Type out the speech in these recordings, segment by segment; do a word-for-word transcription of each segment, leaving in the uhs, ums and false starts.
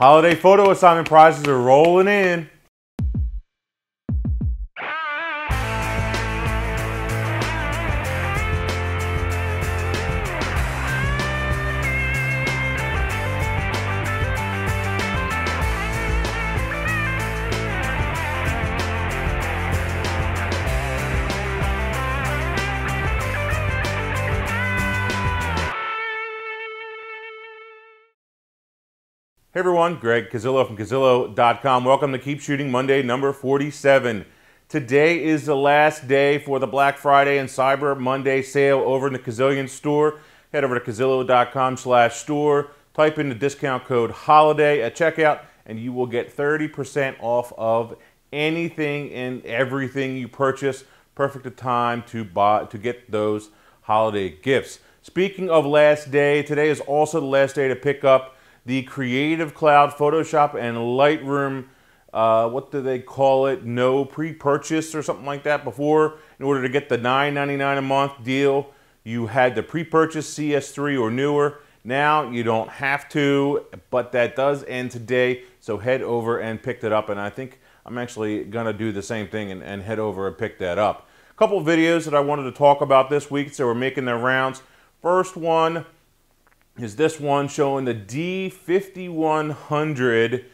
Holiday photo assignment prizes are rolling in. Hey everyone, Greg Cazillo from Cazillo dot com. Welcome to Keep Shooting Monday number forty-seven. Today is the last day for the Black Friday and Cyber Monday sale over in the Kazillion store. Head over to Cazillo dot com slash store, type in the discount code HOLIDAY at checkout, and you will get thirty percent off of anything and everything you purchase. Perfect time to buy, to get those holiday gifts. Speaking of last day, today is also the last day to pick up the Creative Cloud, Photoshop, and Lightroom, uh, what do they call it? No pre-purchase or something like that before. In order to get the nine ninety-nine a month deal, you had to pre-purchase C S three or newer. Now you don't have to, but that does end today. So head over and pick it up. And I think I'm actually gonna do the same thing and, and head over and pick that up. A couple of videos that I wanted to talk about this week, so we're making their rounds. First one is this one showing the D fifty-one hundred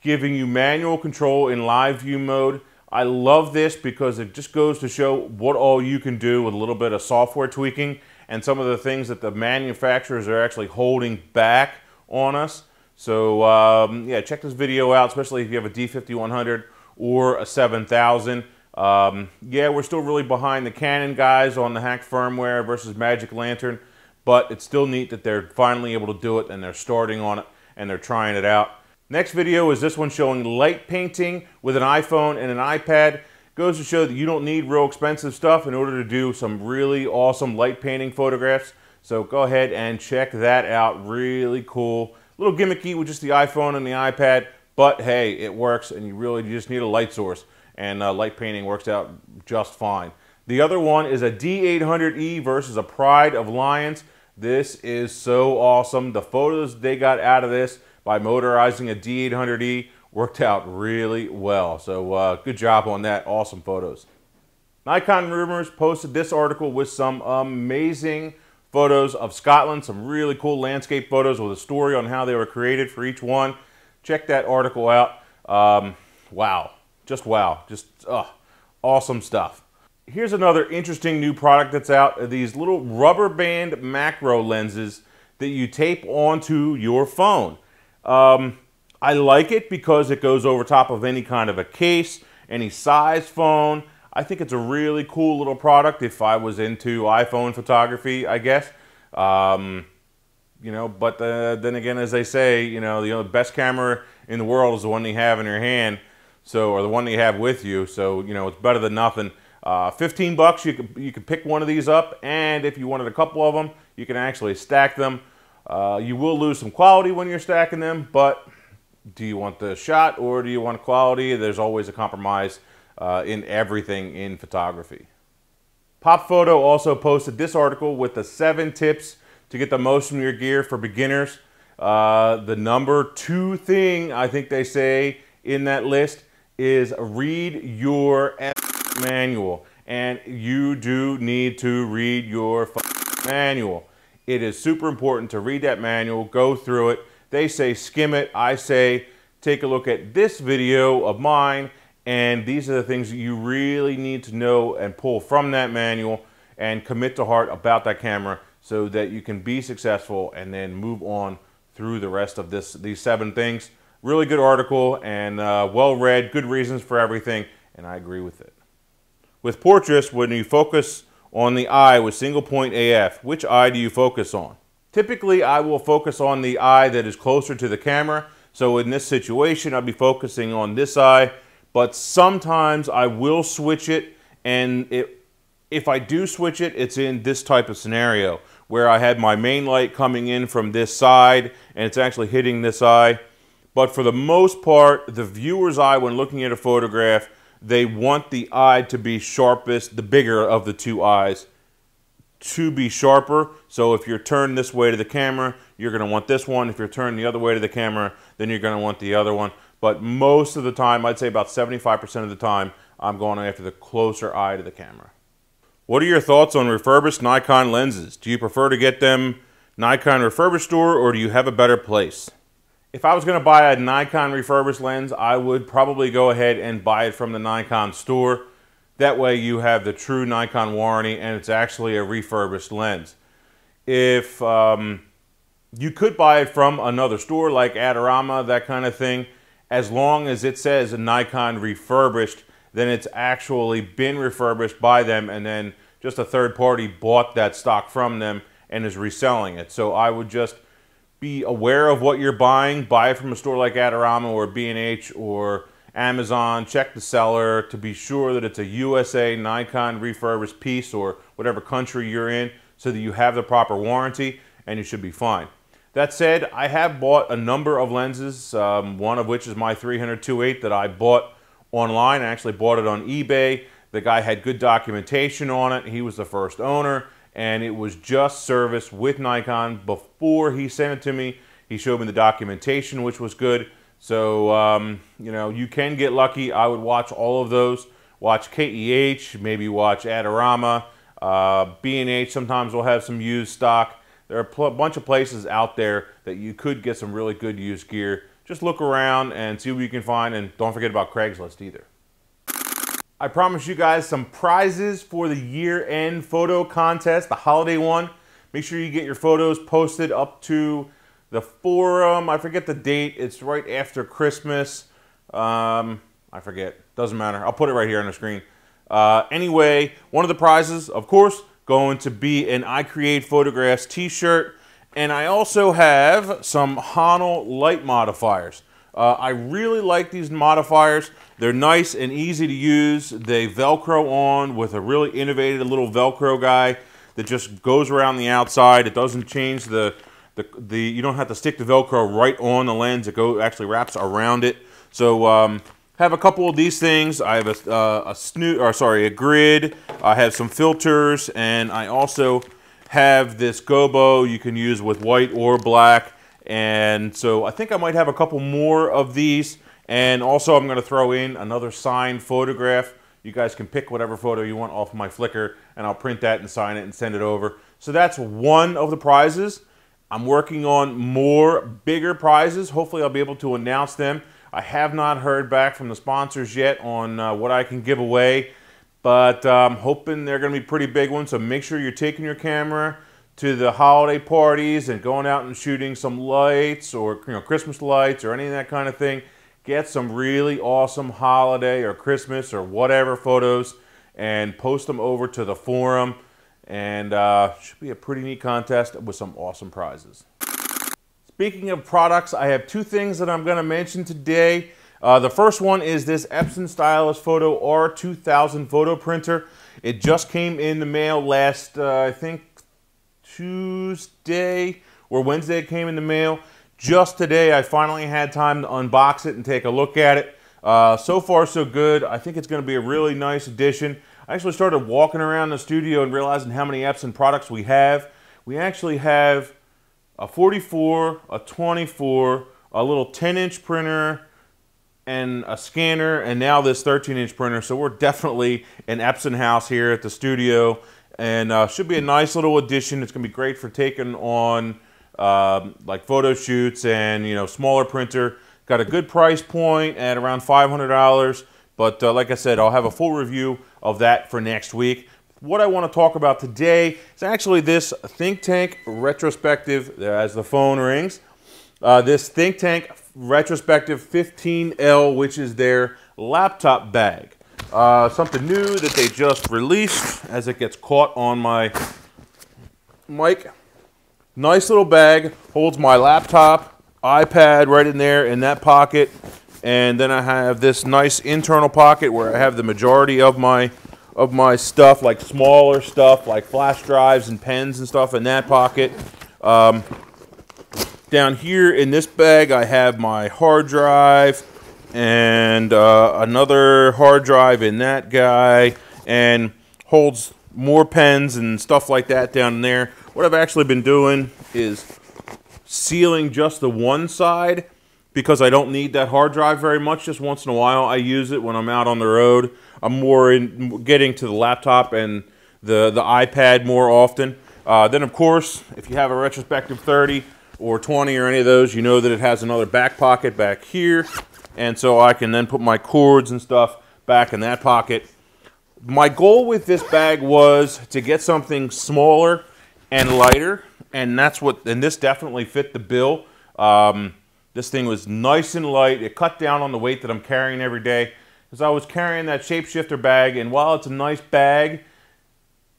giving you manual control in live view mode. I love this because it just goes to show what all you can do with a little bit of software tweaking and some of the things that the manufacturers are actually holding back on us. So um, yeah, check this video out, especially if you have a D fifty-one hundred or a seven thousand. Um, yeah, we're still really behind the Canon guys on the hacked firmware versus Magic Lantern, but it's still neat that they're finally able to do it and they're starting on it and they're trying it out. Next video is this one showing light painting with an iPhone and an iPad. It goes to show that you don't need real expensive stuff in order to do some really awesome light painting photographs. So go ahead and check that out. Really cool. A little gimmicky with just the iPhone and the iPad, but hey, it works and you really just need a light source, and uh, light painting works out just fine. The other one is a D eight hundred E versus a Pride of Lions. This is so awesome. The photos they got out of this by motorizing a D eight hundred E worked out really well. So uh, good job on that. Awesome photos. Nikon Rumors posted this article with some amazing photos of Scotland, some really cool landscape photos with a story on how they were created for each one. Check that article out. Um, wow. Just wow. Just uh, awesome stuff. Here's another interesting new product that's out, these little rubber band macro lenses that you tape onto your phone. Um, I like it because it goes over top of any kind of a case, any size phone. I think it's a really cool little product if I was into iPhone photography, I guess. Um, you know, but uh, then again, as they say, you know, the best camera in the world is the one you have in your hand, so, or the one you have with you, so, you know, it's better than nothing. Uh, fifteen bucks, you could, you could pick one of these up, and if you wanted a couple of them, you can actually stack them. Uh, you will lose some quality when you're stacking them, but do you want the shot or do you want quality? There's always a compromise uh, in everything in photography. Pop Photo also posted this article with the seven tips to get the most from your gear for beginners. Uh, the number two thing I think they say in that list is read your manual, and you do need to read your f manual. It is super important to read that manual, go through it. They say skim it. I say take a look at this video of mine, and these are the things that you really need to know and pull from that manual and commit to heart about that camera so that you can be successful and then move on through the rest of this these seven things. Really good article and uh, well read, good reasons for everything, and I agree with it. With portraits, when you focus on the eye with single point A F, which eye do you focus on? Typically, I will focus on the eye that is closer to the camera. So in this situation, I'll be focusing on this eye, but sometimes I will switch it. And it, if I do switch it, it's in this type of scenario where I had my main light coming in from this side and it's actually hitting this eye. But for the most part, the viewer's eye when looking at a photograph, they want the eye to be sharpest, the bigger of the two eyes. to be sharper. So if you're turned this way to the camera, you're going to want this one. If you're turned the other way to the camera, then you're going to want the other one. But most of the time, I'd say about seventy-five percent of the time, I'm going after the closer eye to the camera. What are your thoughts on refurbished Nikon lenses? Do you prefer to get them Nikon refurbished store, or do you have a better place? If I was going to buy a Nikon refurbished lens, I would probably go ahead and buy it from the Nikon store. That way you have the true Nikon warranty and it's actually a refurbished lens. If um, you could buy it from another store like Adorama, that kind of thing, as long as it says Nikon refurbished, then it's actually been refurbished by them, and then just a third party bought that stock from them and is reselling it. So I would just be aware of what you're buying. Buy it from a store like Adorama or B and H or Amazon. Check the seller to be sure that it's a U S A Nikon refurbished piece or whatever country you're in, so that you have the proper warranty, and you should be fine. That said, I have bought a number of lenses, um, one of which is my three hundred two eight that I bought online. I actually bought it on eBay. The guy had good documentation on it. He was the first owner, and it was just serviced with Nikon. Before he sent it to me, he showed me the documentation, which was good. So, um, you know, you can get lucky. I would watch all of those. Watch K E H, maybe watch Adorama. Uh, B and H sometimes will have some used stock. There are a bunch of places out there that you could get some really good used gear. Just look around and see what you can find, and don't forget about Craigslist either. I promise you guys some prizes for the year-end photo contest, the holiday one. Make sure you get your photos posted up to the forum. I forget the date. It's right after Christmas. Um, I forget. Doesn't matter. I'll put it right here on the screen. Uh, anyway, one of the prizes, of course, going to be an iCreate Photographs t-shirt. And I also have some Honl light modifiers. Uh, I really like these modifiers. They're nice and easy to use. They Velcro on with a really innovative little Velcro guy that just goes around the outside. It doesn't change the, the, the you don't have to stick the Velcro right on the lens. It go, actually wraps around it. So um, have a couple of these things. I have a, uh, a snoot, or sorry, a grid. I have some filters, and I also have this gobo you can use with white or black. And so I think I might have a couple more of these. And also I'm gonna throw in another signed photograph. You guys can pick whatever photo you want off my Flickr, and I'll print that and sign it and send it over. So that's one of the prizes. I'm working on more bigger prizes. Hopefully I'll be able to announce them. I have not heard back from the sponsors yet on uh, what I can give away, but I'm um, hoping they're gonna be pretty big ones. So make sure you're taking your camera to the holiday parties and going out and shooting some lights, or you know, Christmas lights or any of that kind of thing. Get some really awesome holiday or Christmas or whatever photos and post them over to the forum. And uh, should be a pretty neat contest with some awesome prizes. Speaking of products, I have two things that I'm gonna mention today. Uh, the first one is this Epson Stylus Photo R two thousand photo printer. It just came in the mail last, uh, I think, Tuesday or Wednesday. It came in the mail. Just today I finally had time to unbox it and take a look at it. Uh, so far so good. I think it's going to be a really nice addition. I actually started walking around the studio and realizing how many Epson products we have. We actually have a forty-four, a twenty-four, a little ten inch printer, and a scanner, and now this thirteen inch printer. So we're definitely an Epson house here at the studio. And uh, should be a nice little addition. It's gonna be great for taking on uh, like photo shoots and you know smaller printer. Got a good price point at around five hundred dollars. But uh, like I said, I'll have a full review of that for next week. What I want to talk about today is actually this Think Tank Retrospective. As the phone rings, uh, this Think Tank Retrospective fifteen L, which is their laptop bag. Uh, something new that they just released as it gets caught on my mic. Nice little bag, holds my laptop, iPad right in there in that pocket. And then I have this nice internal pocket where I have the majority of my, of my stuff, like smaller stuff, like flash drives and pens and stuff in that pocket. Um, down here in this bag, I have my hard drive, and uh, another hard drive in that guy, and holds more pens and stuff like that down there. What I've actually been doing is sealing just the one side because I don't need that hard drive very much. Just once in a while I use it when I'm out on the road. I'm more in getting to the laptop and the, the iPad more often. Uh, then of course, if you have a retrospective thirty or twenty or any of those, you know that it has another back pocket back here. And so I can then put my cords and stuff back in that pocket. My goal with this bag was to get something smaller and lighter, and that's what, and this definitely fit the bill. Um, this thing was nice and light. It cut down on the weight that I'm carrying every day, because I was carrying that shapeshifter bag, and while it's a nice bag,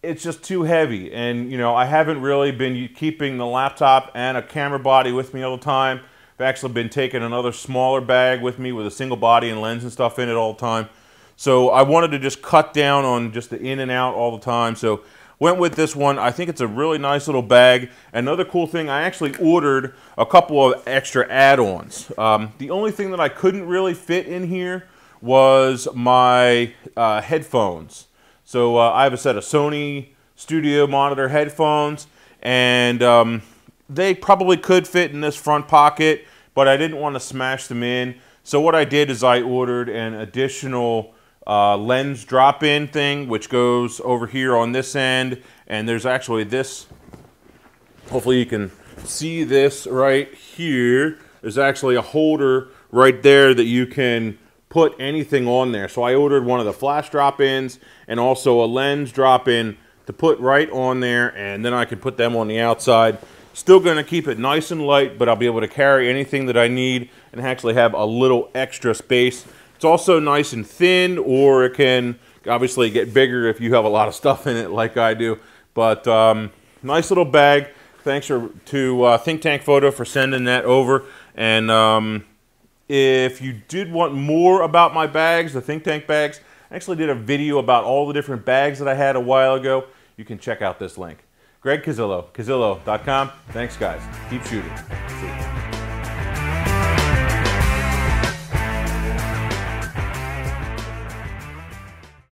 it's just too heavy. And you know, I haven't really been keeping the laptop and a camera body with me all the time. I've actually been taking another smaller bag with me with a single body and lens and stuff in it all the time. So I wanted to just cut down on just the in and out all the time. So went with this one. I think it's a really nice little bag. Another cool thing, I actually ordered a couple of extra add-ons. Um, the only thing that I couldn't really fit in here was my uh, headphones. So uh, I have a set of Sony studio monitor headphones, and um, they probably could fit in this front pocket, but I didn't want to smash them in. So what I did is I ordered an additional uh, lens drop-in thing, which goes over here on this end, and there's actually this, hopefully you can see this right here. There's actually a holder right there that you can put anything on there. So I ordered one of the flash drop-ins and also a lens drop-in to put right on there, and then I can put them on the outside. Still gonna keep it nice and light, but I'll be able to carry anything that I need and actually have a little extra space. It's also nice and thin, or it can obviously get bigger if you have a lot of stuff in it like I do. But um, nice little bag. Thanks for, to uh, Think Tank Photo for sending that over. And um, if you did want more about my bags, the Think Tank bags, I actually did a video about all the different bags that I had a while ago. You can check out this link. Greg Cazillo, Cazillo dot com. Thanks, guys. Keep shooting. See you.